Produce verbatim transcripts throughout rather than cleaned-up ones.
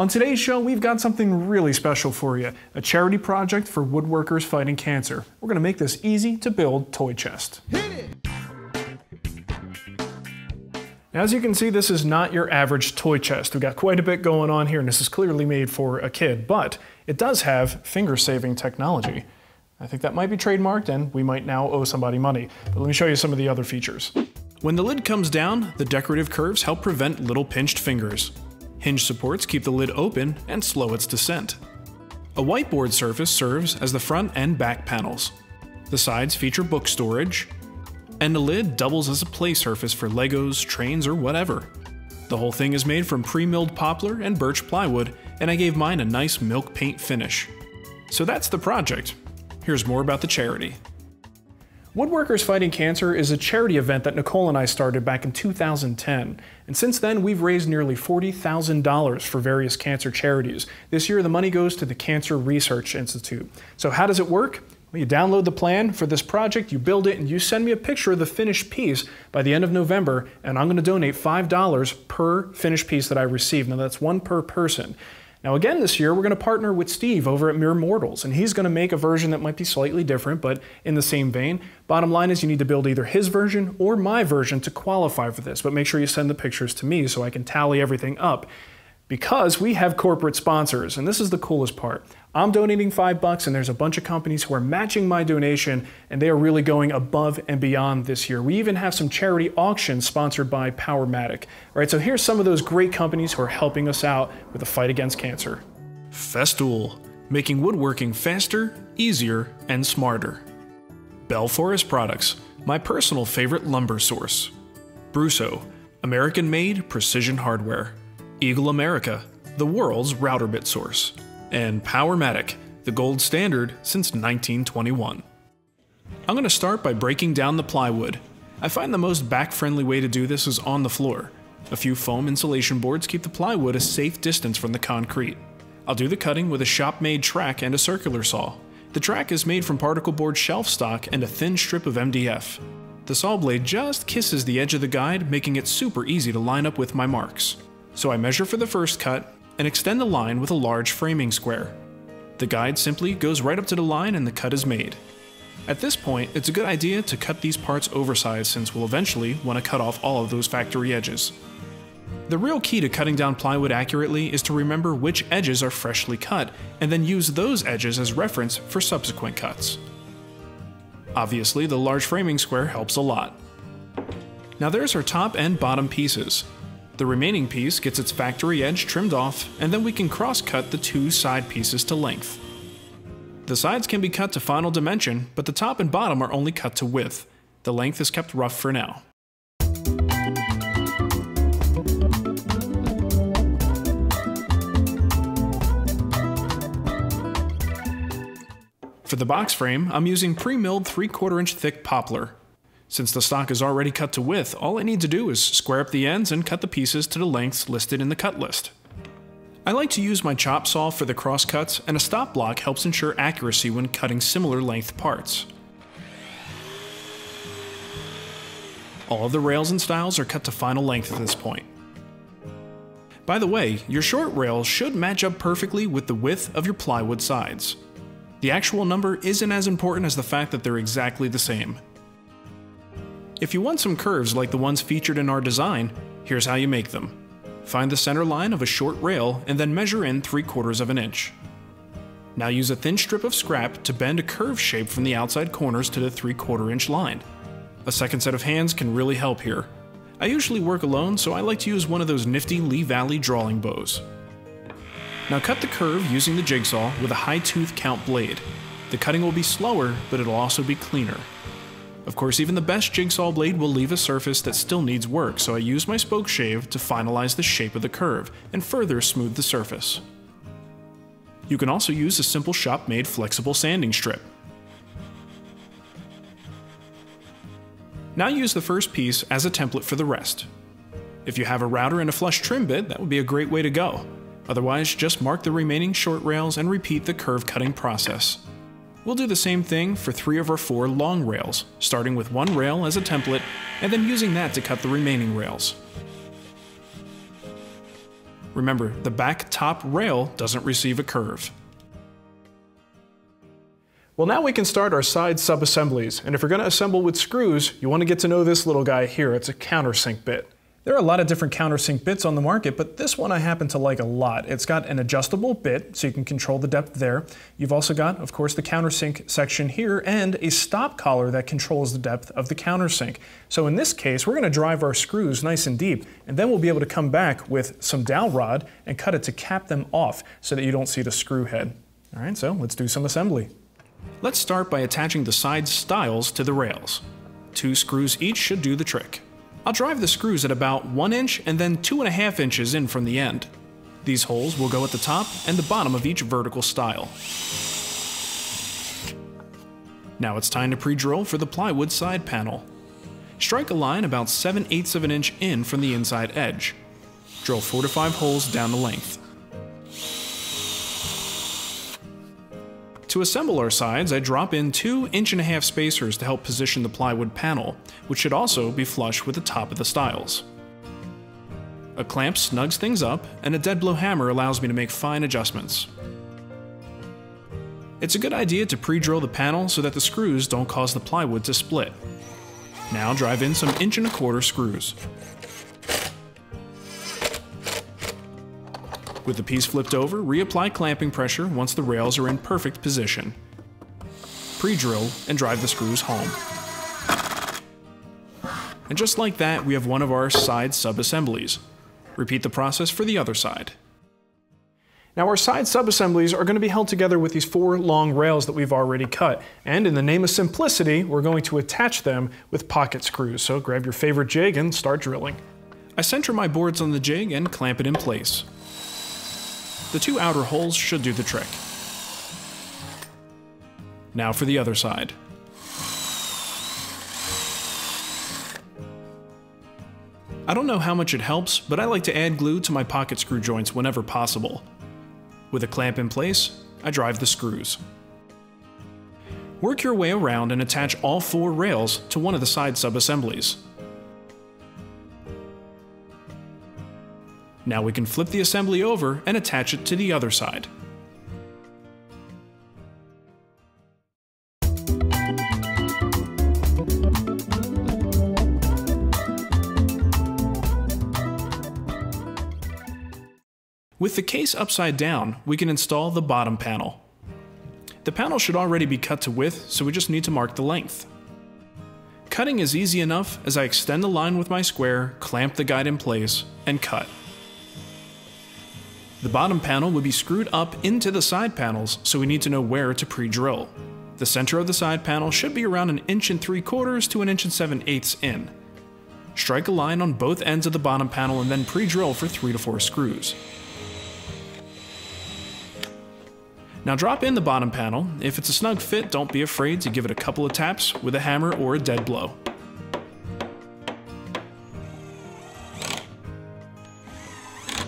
On today's show, we've got something really special for you, a charity project for woodworkers fighting cancer. We're going to make this easy to build toy chest. Hit it! Now, as you can see, this is not your average toy chest. We've got quite a bit going on here, and this is clearly made for a kid, but it does have finger-saving technology. I think that might be trademarked, and we might now owe somebody money. But let me show you some of the other features. When the lid comes down, the decorative curves help prevent little pinched fingers. Hinge supports keep the lid open and slow its descent. A whiteboard surface serves as the front and back panels. The sides feature book storage, and the lid doubles as a play surface for Legos, trains, or whatever. The whole thing is made from pre-milled poplar and birch plywood, and I gave mine a nice milk paint finish. So that's the project. Here's more about the charity. Woodworkers Fighting Cancer is a charity event that Nicole and I started back in two thousand ten, and since then we've raised nearly forty thousand dollars for various cancer charities. This year the money goes to the Cancer Research Institute. So how does it work? Well, you download the plan for this project, you build it, and you send me a picture of the finished piece by the end of November, and I'm going to donate five dollars per finished piece that I receive. Now that's one per person. Now again this year, we're going to partner with Steve over at Mere Mortals, and he's going to make a version that might be slightly different, but in the same vein. Bottom line is you need to build either his version or my version to qualify for this, but make sure you send the pictures to me so I can tally everything up. Because we have corporate sponsors, and this is the coolest part. I'm donating five bucks, and there's a bunch of companies who are matching my donation, and they are really going above and beyond this year. We even have some charity auctions sponsored by Powermatic. All right, so here's some of those great companies who are helping us out with the fight against cancer. Festool, making woodworking faster, easier, and smarter. Belforest Products, my personal favorite lumber source. Brusso, American-made precision hardware. Eagle America, the world's router bit source. And Powermatic, the gold standard since nineteen twenty-one. I'm going to start by breaking down the plywood. I find the most back-friendly way to do this is on the floor. A few foam insulation boards keep the plywood a safe distance from the concrete. I'll do the cutting with a shop-made track and a circular saw. The track is made from particle board shelf stock and a thin strip of M D F. The saw blade just kisses the edge of the guide, making it super easy to line up with my marks. So I measure for the first cut, and extend the line with a large framing square. The guide simply goes right up to the line and the cut is made. At this point, it's a good idea to cut these parts oversized since we'll eventually want to cut off all of those factory edges. The real key to cutting down plywood accurately is to remember which edges are freshly cut and then use those edges as reference for subsequent cuts. Obviously, the large framing square helps a lot. Now there's our top and bottom pieces. The remaining piece gets its factory edge trimmed off, and then we can cross-cut the two side pieces to length. The sides can be cut to final dimension, but the top and bottom are only cut to width. The length is kept rough for now. For the box frame, I'm using pre-milled three quarter inch thick poplar. Since the stock is already cut to width, all I need to do is square up the ends and cut the pieces to the lengths listed in the cut list. I like to use my chop saw for the cross cuts, and a stop block helps ensure accuracy when cutting similar length parts. All of the rails and styles are cut to final length at this point. By the way, your short rails should match up perfectly with the width of your plywood sides. The actual number isn't as important as the fact that they're exactly the same. If you want some curves like the ones featured in our design, here's how you make them. Find the center line of a short rail and then measure in three quarters of an inch. Now use a thin strip of scrap to bend a curved shape from the outside corners to the three quarter inch line. A second set of hands can really help here. I usually work alone, so I like to use one of those nifty Lee Valley drawing bows. Now cut the curve using the jigsaw with a high tooth count blade. The cutting will be slower, but it'll also be cleaner. Of course, even the best jigsaw blade will leave a surface that still needs work, so I use my spoke shave to finalize the shape of the curve and further smooth the surface. You can also use a simple shop-made flexible sanding strip. Now use the first piece as a template for the rest. If you have a router and a flush trim bit, that would be a great way to go. Otherwise, just mark the remaining short rails and repeat the curve cutting process. We'll do the same thing for three of our four long rails, starting with one rail as a template, and then using that to cut the remaining rails. Remember, the back top rail doesn't receive a curve. Well, now we can start our side subassemblies, and if you're going to assemble with screws, you want to get to know this little guy here. It's a countersink bit. There are a lot of different countersink bits on the market, but this one I happen to like a lot. It's got an adjustable bit, so you can control the depth there. You've also got, of course, the countersink section here, and a stop collar that controls the depth of the countersink. So in this case, we're going to drive our screws nice and deep, and then we'll be able to come back with some dowel rod and cut it to cap them off so that you don't see the screw head. All right, so let's do some assembly. Let's start by attaching the side stiles to the rails. Two screws each should do the trick. I'll drive the screws at about one inch and then two and a half inches in from the end. These holes will go at the top and the bottom of each vertical stile. Now it's time to pre-drill for the plywood side panel. Strike a line about seven eighths of an inch in from the inside edge. Drill four to five holes down the length. To assemble our sides, I drop in two inch and a half spacers to help position the plywood panel, which should also be flush with the top of the stiles. A clamp snugs things up, and a dead blow hammer allows me to make fine adjustments. It's a good idea to pre-drill the panel so that the screws don't cause the plywood to split. Now drive in some inch and a quarter screws. With the piece flipped over, reapply clamping pressure once the rails are in perfect position. Pre-drill and drive the screws home. And just like that, we have one of our side sub-assemblies. Repeat the process for the other side. Now our side sub-assemblies are going to be held together with these four long rails that we've already cut, and in the name of simplicity, we're going to attach them with pocket screws. So grab your favorite jig and start drilling. I center my boards on the jig and clamp it in place. The two outer holes should do the trick. Now for the other side. I don't know how much it helps, but I like to add glue to my pocket screw joints whenever possible. With a clamp in place, I drive the screws. Work your way around and attach all four rails to one of the side sub-assemblies. Now we can flip the assembly over and attach it to the other side. With the case upside down, we can install the bottom panel. The panel should already be cut to width, so we just need to mark the length. Cutting is easy enough as I extend the line with my square, clamp the guide in place, and cut. The bottom panel will be screwed up into the side panels, so we need to know where to pre-drill. The center of the side panel should be around an inch and three quarters to an inch and seven eighths in. Strike a line on both ends of the bottom panel and then pre-drill for three to four screws. Now drop in the bottom panel. If it's a snug fit, don't be afraid to give it a couple of taps with a hammer or a dead blow.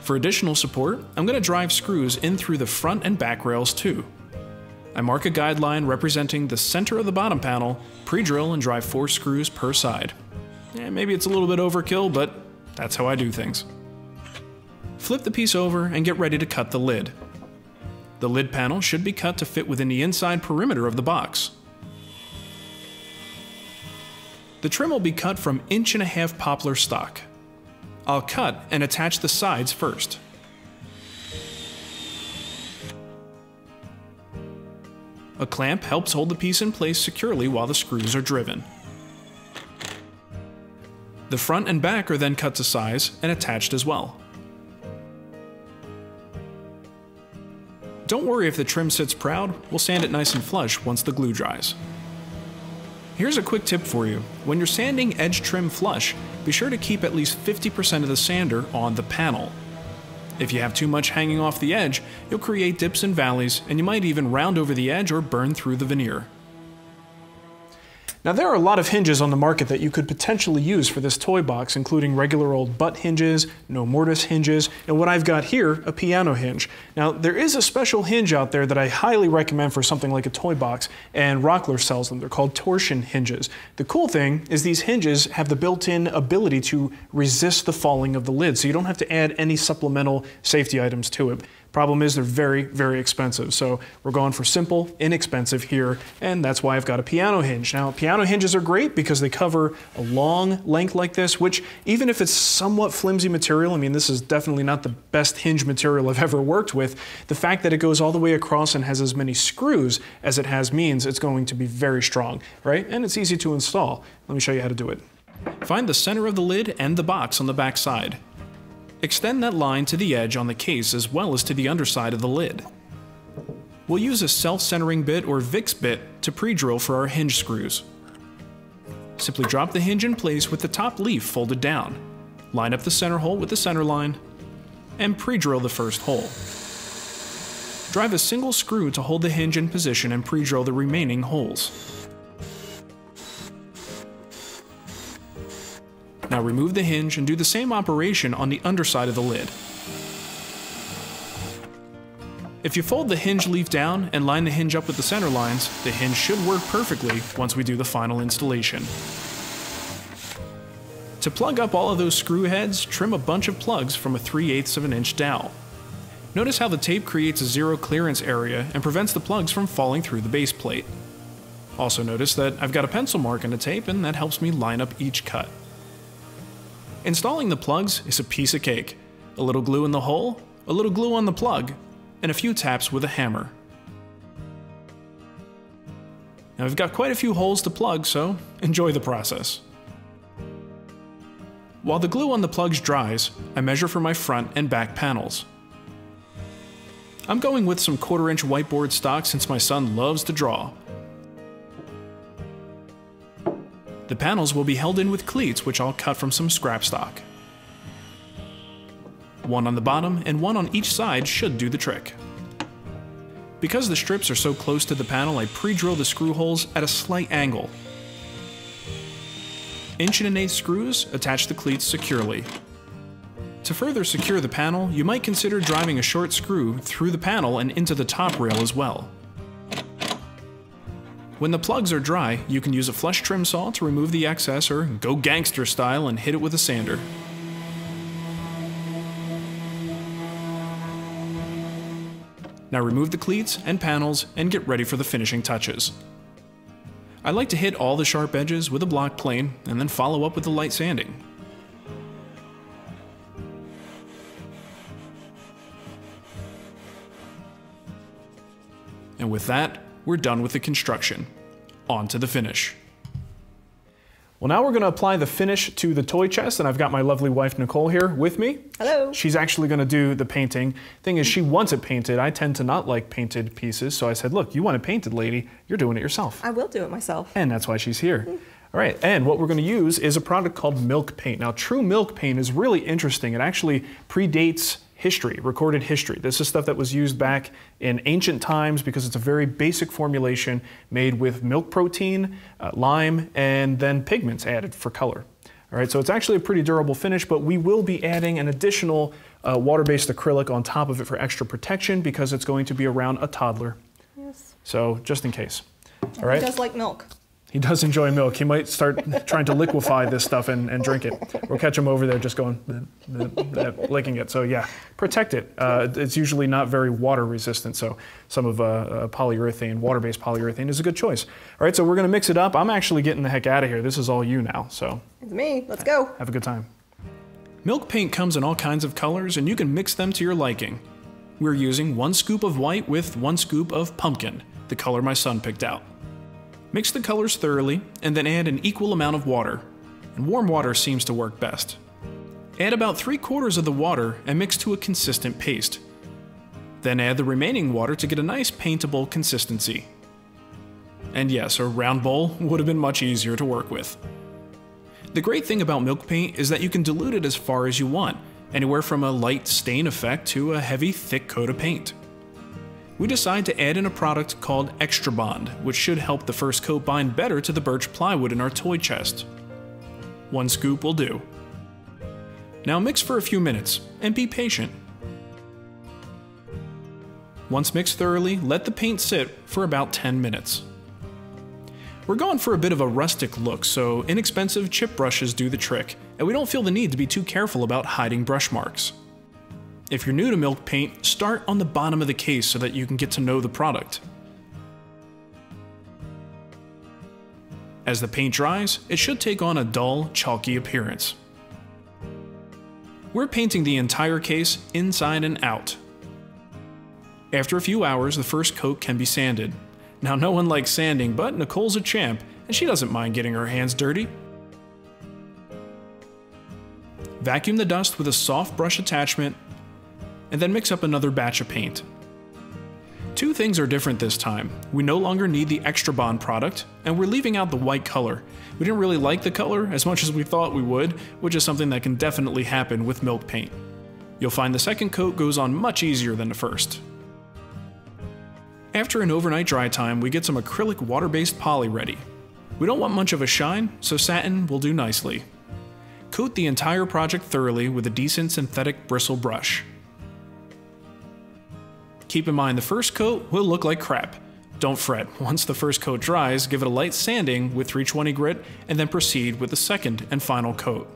For additional support, I'm going to drive screws in through the front and back rails too. I mark a guideline representing the center of the bottom panel, pre-drill and drive four screws per side. Yeah, maybe it's a little bit overkill, but that's how I do things. Flip the piece over and get ready to cut the lid. The lid panel should be cut to fit within the inside perimeter of the box. The trim will be cut from inch and a half poplar stock. I'll cut and attach the sides first. A clamp helps hold the piece in place securely while the screws are driven. The front and back are then cut to size and attached as well. Don't worry if the trim sits proud, we'll sand it nice and flush once the glue dries. Here's a quick tip for you. When you're sanding edge trim flush, be sure to keep at least fifty percent of the sander on the panel. If you have too much hanging off the edge, you'll create dips and valleys, and you might even round over the edge or burn through the veneer. Now there are a lot of hinges on the market that you could potentially use for this toy box, including regular old butt hinges, no mortise hinges, and what I've got here, a piano hinge. Now there is a special hinge out there that I highly recommend for something like a toy box, and Rockler sells them. They're called torsion hinges. The cool thing is these hinges have the built-in ability to resist the falling of the lid, so you don't have to add any supplemental safety items to it. Problem is they're very, very expensive, so we're going for simple, inexpensive here, and that's why I've got a piano hinge. Now, piano hinges are great because they cover a long length like this, which, even if it's somewhat flimsy material, I mean, this is definitely not the best hinge material I've ever worked with, the fact that it goes all the way across and has as many screws as it has means it's going to be very strong, right? And it's easy to install. Let me show you how to do it. Find the center of the lid and the box on the back side. Extend that line to the edge on the case as well as to the underside of the lid. We'll use a self-centering bit or VIX bit to pre-drill for our hinge screws. Simply drop the hinge in place with the top leaf folded down. Line up the center hole with the center line and pre-drill the first hole. Drive a single screw to hold the hinge in position and pre-drill the remaining holes. Now remove the hinge and do the same operation on the underside of the lid. If you fold the hinge leaf down and line the hinge up with the center lines, the hinge should work perfectly once we do the final installation. To plug up all of those screw heads, trim a bunch of plugs from a three eighths of an inch dowel. Notice how the tape creates a zero clearance area and prevents the plugs from falling through the base plate. Also notice that I've got a pencil mark in the tape, and that helps me line up each cut. Installing the plugs is a piece of cake. A little glue in the hole, a little glue on the plug, and a few taps with a hammer. Now we've got quite a few holes to plug, so enjoy the process. While the glue on the plugs dries, I measure for my front and back panels. I'm going with some quarter inch whiteboard stock since my son loves to draw. The panels will be held in with cleats, which I'll cut from some scrap stock. One on the bottom and one on each side should do the trick. Because the strips are so close to the panel, I pre-drill the screw holes at a slight angle. Inch and an eighth screws attach the cleats securely. To further secure the panel, you might consider driving a short screw through the panel and into the top rail as well. When the plugs are dry, you can use a flush trim saw to remove the excess, or go gangster style and hit it with a sander. Now remove the cleats and panels and get ready for the finishing touches. I like to hit all the sharp edges with a block plane and then follow up with the light sanding. And with that, we're done with the construction. On to the finish. Well, now we're gonna apply the finish to the toy chest, and I've got my lovely wife, Nicole, here with me. Hello. She's actually gonna do the painting. Thing is, she wants it painted. I tend to not like painted pieces, so I said, look, you want it painted, lady, you're doing it yourself. I will do it myself. And that's why she's here. Mm. All right, and what we're gonna use is a product called Milk Paint. Now, True Milk Paint is really interesting. It actually predates history, recorded history. This is stuff that was used back in ancient times because it's a very basic formulation made with milk protein, uh, lime, and then pigments added for color. All right, so it's actually a pretty durable finish, but we will be adding an additional uh, water-based acrylic on top of it for extra protection because it's going to be around a toddler. Yes. So just in case. All right. He does like milk. He does enjoy milk. He might start trying to liquefy this stuff and, and drink it. We'll catch him over there just going, bleh, bleh, bleh, licking it. So yeah, protect it. Uh, it's usually not very water resistant, so some of uh, uh, polyurethane, water-based polyurethane is a good choice. All right, so we're gonna mix it up. I'm actually getting the heck out of here. This is all you now, so. It's me, let's go. Have a good time. Milk paint comes in all kinds of colors and you can mix them to your liking. We're using one scoop of white with one scoop of pumpkin, the color my son picked out. Mix the colors thoroughly, and then add an equal amount of water. And warm water seems to work best. Add about three quarters of the water and mix to a consistent paste. Then add the remaining water to get a nice paintable consistency. And yes, a round bowl would have been much easier to work with. The great thing about milk paint is that you can dilute it as far as you want, anywhere from a light stain effect to a heavy, thick coat of paint. we decide to add in a product called Extra Bond, which should help the first coat bind better to the birch plywood in our toy chest. One scoop will do. Now mix for a few minutes, and be patient. Once mixed thoroughly, let the paint sit for about ten minutes. We're going for a bit of a rustic look, so inexpensive chip brushes do the trick, and we don't feel the need to be too careful about hiding brush marks. If you're new to Milk Paint, start on the bottom of the case so that you can get to know the product. As the paint dries, it should take on a dull, chalky appearance. We're painting the entire case inside and out. After a few hours, the first coat can be sanded. Now, no one likes sanding, but Nicole's a champ, and she doesn't mind getting her hands dirty. Vacuum the dust with a soft brush attachment, and then mix up another batch of paint. Two things are different this time. We no longer need the Extra Bond product, and we're leaving out the white color. We didn't really like the color as much as we thought we would, which is something that can definitely happen with Milk Paint. You'll find the second coat goes on much easier than the first. After an overnight dry time, we get some acrylic water-based poly ready. We don't want much of a shine, so satin will do nicely. Coat the entire project thoroughly with a decent synthetic bristle brush. Keep in mind the first coat will look like crap. Don't fret, once the first coat dries, give it a light sanding with three twenty grit and then proceed with the second and final coat.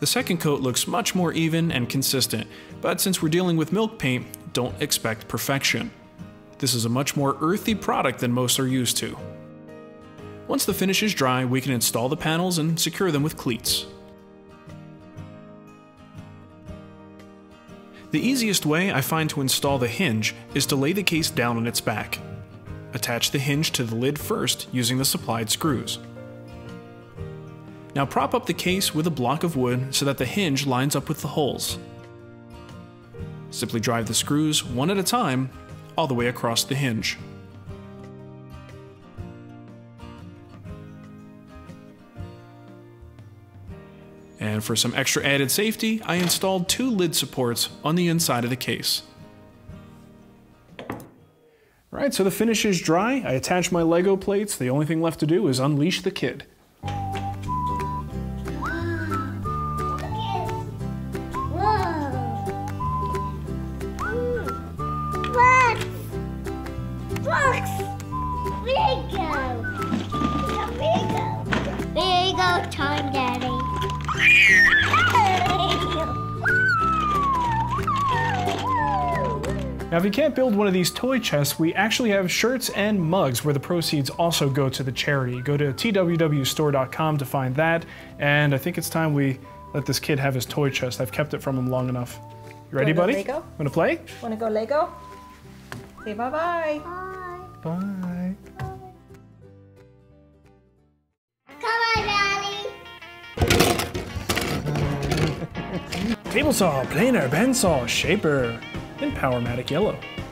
The second coat looks much more even and consistent, but since we're dealing with Milk Paint, don't expect perfection. This is a much more earthy product than most are used to. Once the finish is dry, we can install the panels and secure them with cleats. The easiest way I find to install the hinge is to lay the case down on its back. Attach the hinge to the lid first using the supplied screws. Now prop up the case with a block of wood so that the hinge lines up with the holes. Simply drive the screws, one at a time, all the way across the hinge. And for some extra added safety, I installed two lid supports on the inside of the case. All right, so the finish is dry. I attached my Lego plates. The only thing left to do is unleash the kid. Now, if you can't build one of these toy chests, we actually have shirts and mugs where the proceeds also go to the charity. Go to t w w store dot com to find that, and I think it's time we let this kid have his toy chest. I've kept it from him long enough. You ready, buddy? Lego? Wanna play? Wanna go Lego? Say bye-bye. Bye. Bye. Come on, Daddy. Table saw, planer, bend saw, shaper, and Powermatic yellow.